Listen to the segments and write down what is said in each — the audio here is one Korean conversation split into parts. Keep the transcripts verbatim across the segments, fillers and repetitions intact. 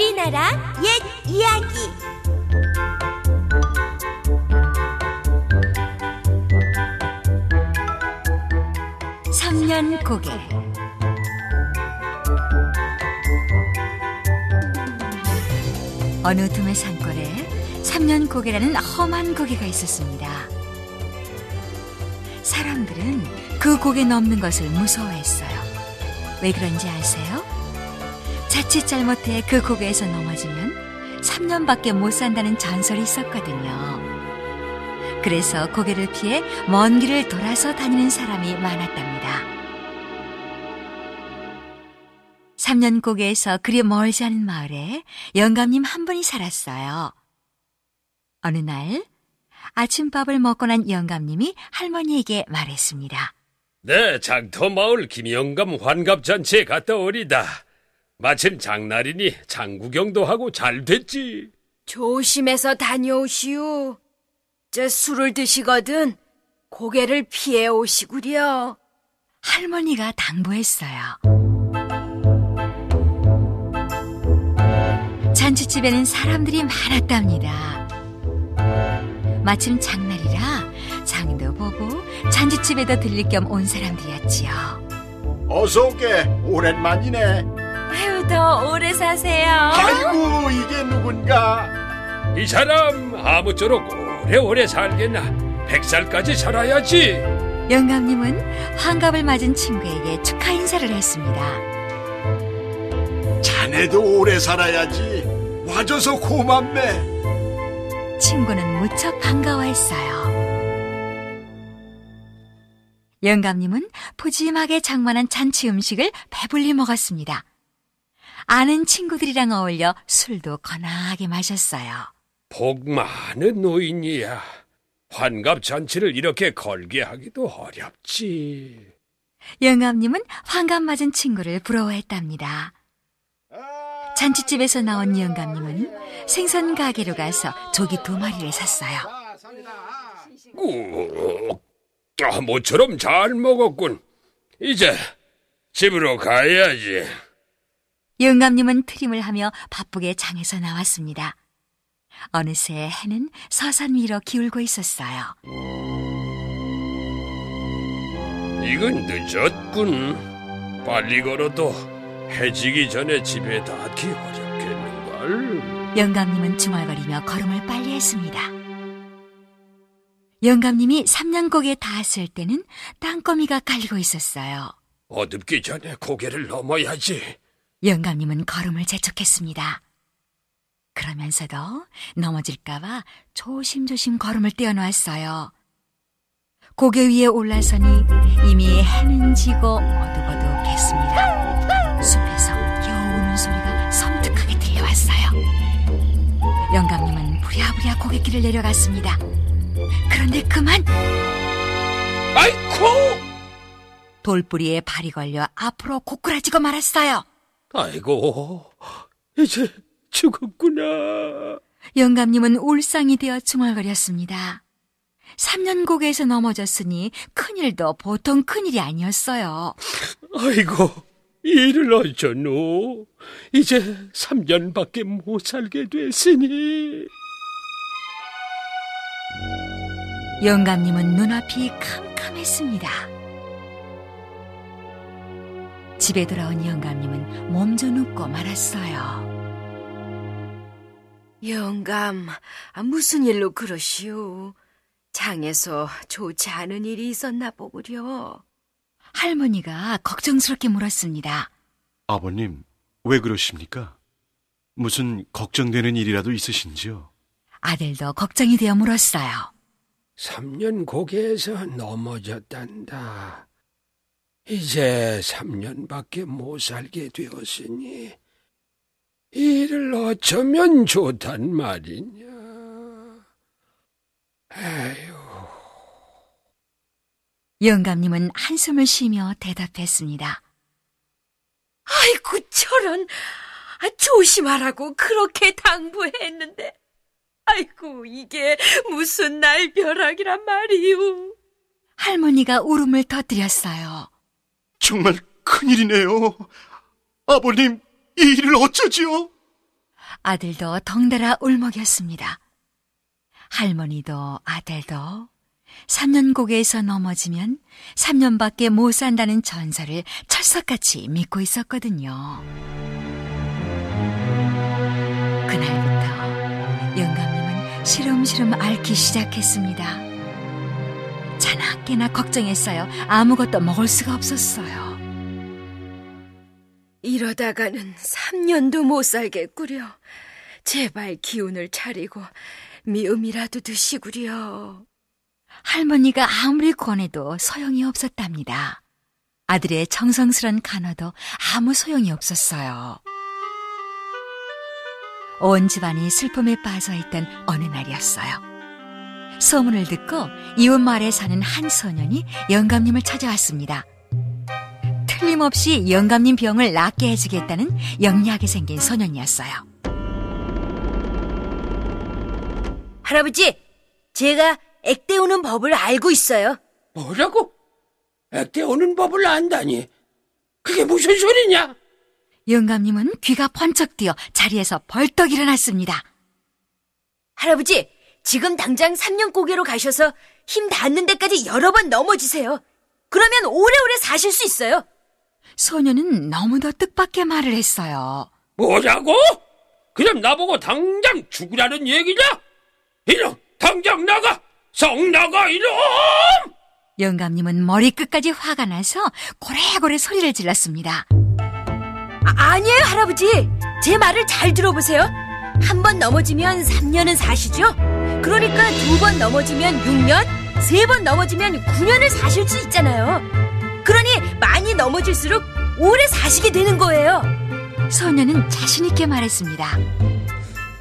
우리나라 옛 이야기. 삼년고개. 어느 틈의 산골에 삼년고개라는 험한 고개가 있었습니다. 사람들은 그 고개 넘는 것을 무서워했어요. 왜 그런지 아세요? 자칫 잘못해 그 고개에서 넘어지면 삼년밖에 못 산다는 전설이 있었거든요. 그래서 고개를 피해 먼 길을 돌아서 다니는 사람이 많았답니다. 삼년고개에서 그리 멀지 않은 마을에 영감님 한 분이 살았어요. 어느 날 아침밥을 먹고 난 영감님이 할머니에게 말했습니다. 네, 장터마을 김영감 환갑잔치에 갔다 오리다. 마침 장날이니 장구경도 하고 잘 됐지. 조심해서 다녀오시오. 저 술을 드시거든 고개를 피해 오시구려. 할머니가 당부했어요. 잔치집에는 사람들이 많았답니다. 마침 장날이라 장도 보고 잔치집에도 들릴 겸 온 사람들이었지요. 어서 오게. 오랜만이네. 아유, 더 오래 사세요. 아이고, 이게 누군가. 이 사람 아무쪼록 오래오래 살겠나. 백살까지 살아야지. 영감님은 환갑을 맞은 친구에게 축하 인사를 했습니다. 자네도 오래 살아야지. 와줘서 고맙네. 친구는 무척 반가워했어요. 영감님은 푸짐하게 장만한 잔치 음식을 배불리 먹었습니다. 아는 친구들이랑 어울려 술도 거나하게 마셨어요. 복 많은 노인이야. 환갑잔치를 이렇게 걸게 하기도 어렵지. 영감님은 환갑 맞은 친구를 부러워했답니다. 잔치집에서 나온 영감님은 생선 가게로 가서 조기 두 마리를 샀어요. 오, 아, 모처럼 잘 먹었군. 이제 집으로 가야지. 영감님은 트림을 하며 바쁘게 장에서 나왔습니다. 어느새 해는 서산 위로 기울고 있었어요. 이건 늦었군. 빨리 걸어도 해지기 전에 집에 닿기 어렵겠는걸. 영감님은 중얼거리며 걸음을 빨리 했습니다. 영감님이 삼년고개에 닿았을 때는 땅거미가 깔리고 있었어요. 어둡기 전에 고개를 넘어야지. 영감님은 걸음을 재촉했습니다. 그러면서도 넘어질까봐 조심조심 걸음을 떼어놓았어요. 고개 위에 올라서니 이미 해는 지고 어둑어둑했습니다. 숲에서 겨우 우는 소리가 섬뜩하게 들려왔어요. 영감님은 부랴부랴 고갯길을 내려갔습니다. 그런데 그만! 아이쿠! 돌뿌리에 발이 걸려 앞으로 고꾸라지고 말았어요. 아이고, 이제 죽었구나. 영감님은 울상이 되어 중얼거렸습니다. 삼년고개에서 넘어졌으니 큰일도 보통 큰일이 아니었어요. 아이고, 이 일을 어쩌노. 이제 삼년밖에 못 살게 됐으니. 영감님은 눈앞이 캄캄했습니다. 집에 돌아온 영감님은 몸져 눕고 말았어요. 영감, 무슨 일로 그러시오? 장에서 좋지 않은 일이 있었나 보구려. 할머니가 걱정스럽게 물었습니다. 아버님, 왜 그러십니까? 무슨 걱정되는 일이라도 있으신지요? 아들도 걱정이 되어 물었어요. 삼년고개에서 넘어졌단다. 이제 삼년밖에 못 살게 되었으니 이를 어쩌면 좋단 말이냐. 에휴. 영감님은 한숨을 쉬며 대답했습니다. 아이고, 저런. 아, 조심하라고 그렇게 당부했는데. 아이고, 이게 무슨 날벼락이란 말이오. 할머니가 울음을 터뜨렸어요. 정말 큰일이네요. 아버님, 이 일을 어쩌지요? 아들도 덩달아 울먹였습니다. 할머니도 아들도 삼년고개에서 넘어지면 삼년밖에 못 산다는 전설을 철석같이 믿고 있었거든요. 그날부터 영감님은 시름시름 앓기 시작했습니다. 자나깨나 걱정했어요. 아무것도 먹을 수가 없었어요. 이러다가는 삼년도 못 살겠구려. 제발 기운을 차리고 미음이라도 드시구려. 할머니가 아무리 권해도 소용이 없었답니다. 아들의 정성스런 간호도 아무 소용이 없었어요. 온 집안이 슬픔에 빠져있던 어느 날이었어요. 소문을 듣고 이웃 마을에 사는 한 소년이 영감님을 찾아왔습니다. 틀림없이 영감님 병을 낫게 해주겠다는 영리하게 생긴 소년이었어요. 할아버지, 제가 액대우는 법을 알고 있어요. 뭐라고? 액대우는 법을 안다니? 그게 무슨 소리냐? 영감님은 귀가 번쩍 뛰어 자리에서 벌떡 일어났습니다. 할아버지, 지금 당장 삼년고개로 가셔서 힘 닿는 데까지 여러 번 넘어지세요. 그러면 오래오래 사실 수 있어요. 소녀는 너무도 뜻밖의 말을 했어요. 뭐라고? 그럼 나보고 당장 죽으라는 얘기냐? 이놈, 당장 나가! 썩 나가, 이놈! 영감님은 머리끝까지 화가 나서 고래고래 소리를 질렀습니다. 아, 아니에요, 할아버지. 제 말을 잘 들어보세요. 한 번 넘어지면 삼년은 사시죠? 그러니까 두 번 넘어지면 육년, 세 번 넘어지면 구년을 사실 수 있잖아요. 그러니 많이 넘어질수록 오래 사시게 되는 거예요. 소녀는 자신있게 말했습니다.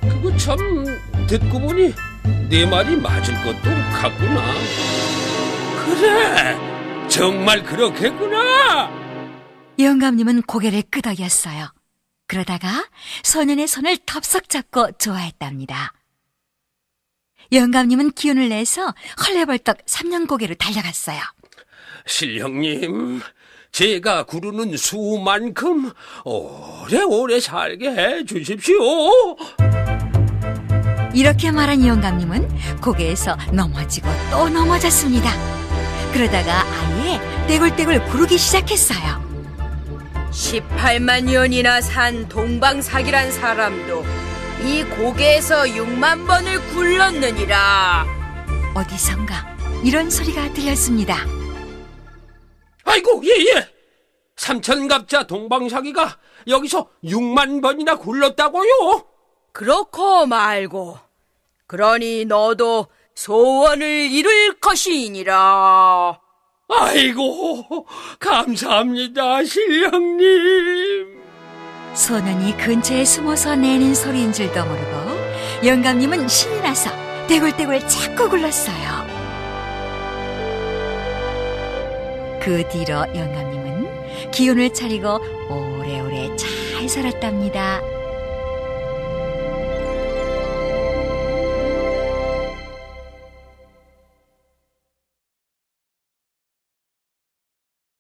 그거 참 듣고 보니 내 말이 맞을 것도 같구나. 그래, 정말 그렇겠구나. 영감님은 고개를 끄덕였어요. 그러다가 소년의 손을 덥석 잡고 좋아했답니다. 영감님은 기운을 내서 헐레벌떡 삼년고개로 달려갔어요. 신령님, 제가 구르는 수만큼 오래오래 살게 해주십시오. 이렇게 말한 영감님은 고개에서 넘어지고 또 넘어졌습니다. 그러다가 아예 떼굴떼굴 구르기 시작했어요. 십팔만 년이나 산 동방삭이란 사람도 이 고개에서 육만 번을 굴렀느니라. 어디선가 이런 소리가 들렸습니다. 아이고, 예예, 예. 삼천갑자 동방삭이가 여기서 육만 번이나 굴렀다고요? 그렇고 말고, 그러니 너도 소원을 이룰 것이니라. 아이고, 감사합니다, 신령님. 소년이 근처에 숨어서 내는 소리인 줄도 모르고 영감님은 신이 나서 떼굴떼굴 자꾸 굴렀어요. 그 뒤로 영감님은 기운을 차리고 오래오래 잘 살았답니다.